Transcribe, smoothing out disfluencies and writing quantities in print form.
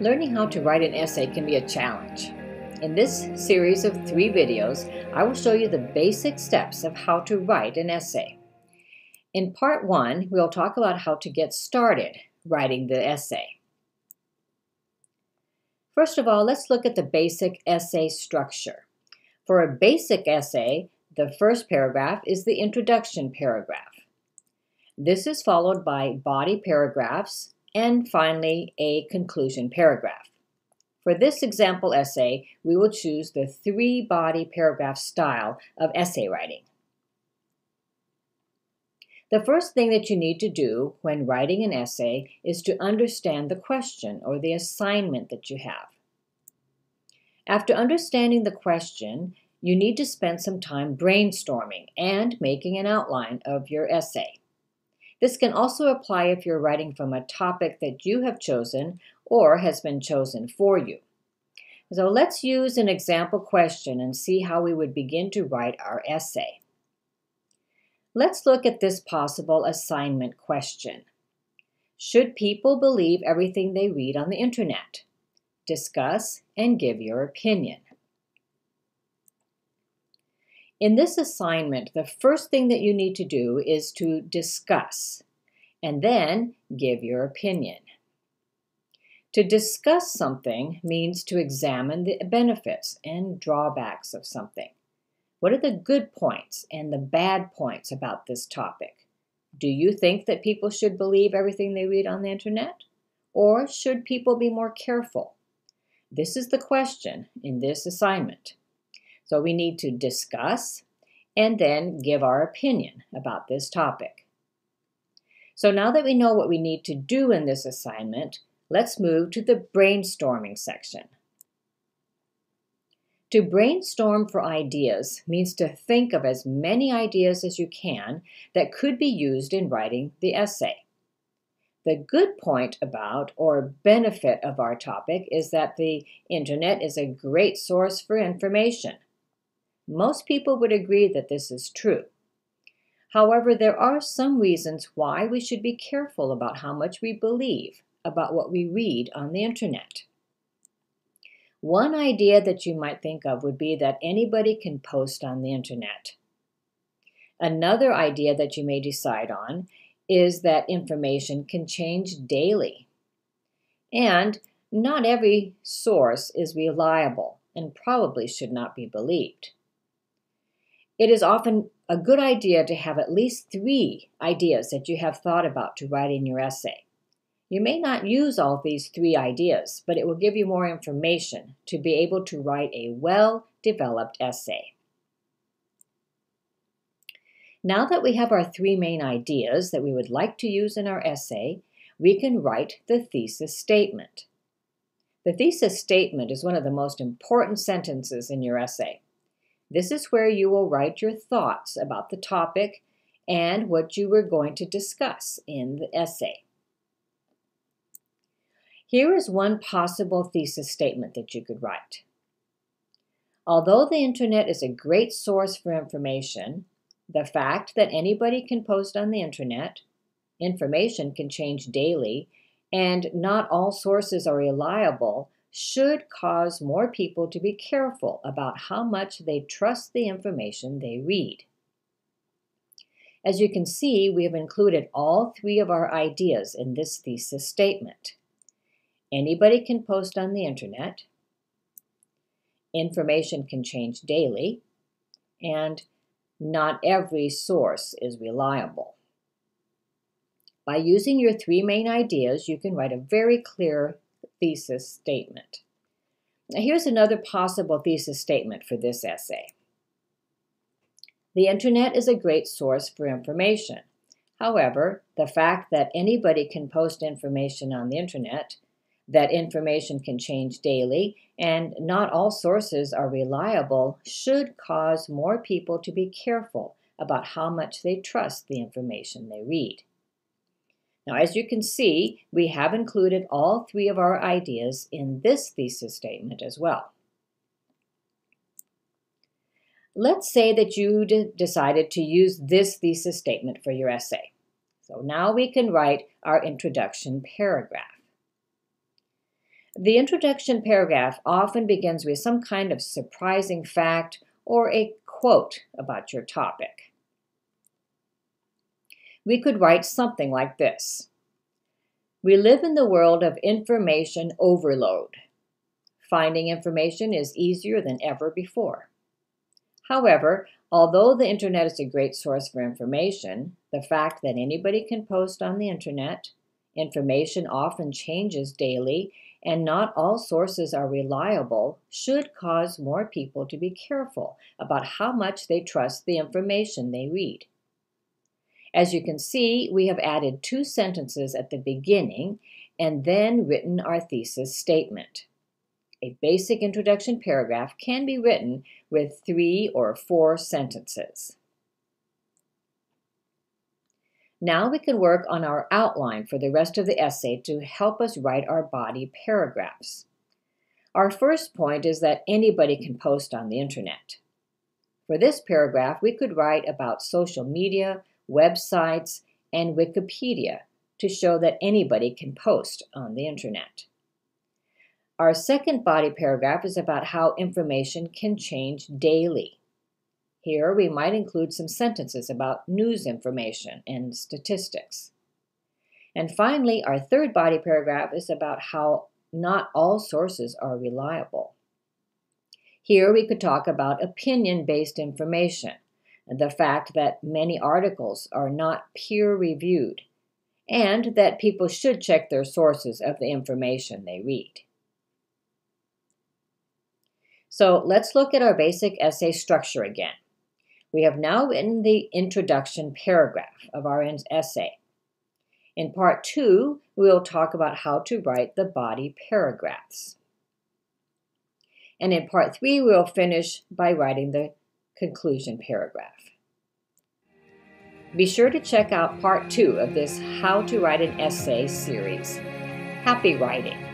Learning how to write an essay can be a challenge. In this series of 3 videos, I will show you the basic steps of how to write an essay. In part 1, we'll talk about how to get started writing the essay. First of all, let's look at the basic essay structure. For a basic essay, the first paragraph is the introduction paragraph. This is followed by body paragraphs, and finally, a conclusion paragraph. For this example essay, we will choose the 3-body paragraph style of essay writing. The first thing that you need to do when writing an essay is to understand the question or the assignment that you have. After understanding the question, you need to spend some time brainstorming and making an outline of your essay. This can also apply if you're writing from a topic that you have chosen or has been chosen for you. So let's use an example question and see how we would begin to write our essay. Let's look at this possible assignment question. Should people believe everything they read on the internet? Discuss and give your opinion. In this assignment, the first thing that you need to do is to discuss and then give your opinion. To discuss something means to examine the benefits and drawbacks of something. What are the good points and the bad points about this topic? Do you think that people should believe everything they read on the internet? Or should people be more careful? This is the question in this assignment. So we need to discuss and then give our opinion about this topic. So now that we know what we need to do in this assignment, let's move to the brainstorming section. To brainstorm for ideas means to think of as many ideas as you can that could be used in writing the essay. The good point about or benefit of our topic is that the internet is a great source for information. Most people would agree that this is true. However, there are some reasons why we should be careful about how much we believe about what we read on the internet. One idea that you might think of would be that anybody can post on the internet. Another idea that you may decide on is that information can change daily. And not every source is reliable and probably should not be believed. It is often a good idea to have at least 3 ideas that you have thought about to write in your essay. You may not use all these 3 ideas, but it will give you more information to be able to write a well-developed essay. Now that we have our 3 main ideas that we would like to use in our essay, we can write the thesis statement. The thesis statement is one of the most important sentences in your essay. This is where you will write your thoughts about the topic and what you were going to discuss in the essay. Here is one possible thesis statement that you could write. Although the internet is a great source for information, the fact that anybody can post on the internet, information can change daily, and not all sources are reliable should cause more people to be careful about how much they trust the information they read. As you can see, we have included all 3 of our ideas in this thesis statement. Anybody can post on the internet, information can change daily, and not every source is reliable. By using your 3 main ideas, you can write a very clear thesis statement. Now here's another possible thesis statement for this essay. The internet is a great source for information. However, the fact that anybody can post information on the internet, that information can change daily, and not all sources are reliable should cause more people to be careful about how much they trust the information they read. Now, as you can see, we have included all 3 of our ideas in this thesis statement as well. Let's say that you decided to use this thesis statement for your essay. So now we can write our introduction paragraph. The introduction paragraph often begins with some kind of surprising fact or a quote about your topic. We could write something like this. We live in the world of information overload. Finding information is easier than ever before. However, although the internet is a great source for information, the fact that anybody can post on the internet, information often changes daily, and not all sources are reliable, should cause more people to be careful about how much they trust the information they read. As you can see, we have added two sentences at the beginning and then written our thesis statement. A basic introduction paragraph can be written with 3 or 4 sentences. Now we can work on our outline for the rest of the essay to help us write our body paragraphs. Our first point is that anybody can post on the internet. For this paragraph, we could write about social media, websites, and Wikipedia to show that anybody can post on the internet. Our second body paragraph is about how information can change daily. Here we might include some sentences about news information and statistics. And finally, our third body paragraph is about how not all sources are reliable. Here we could talk about opinion-based information, and the fact that many articles are not peer-reviewed, and that people should check their sources of the information they read. So let's look at our basic essay structure again. We have now written the introduction paragraph of our essay. In part 2, we will talk about how to write the body paragraphs. And in part 3, we will finish by writing the conclusion paragraph. Be sure to check out part 2 of this How to Write an Essay series. Happy writing!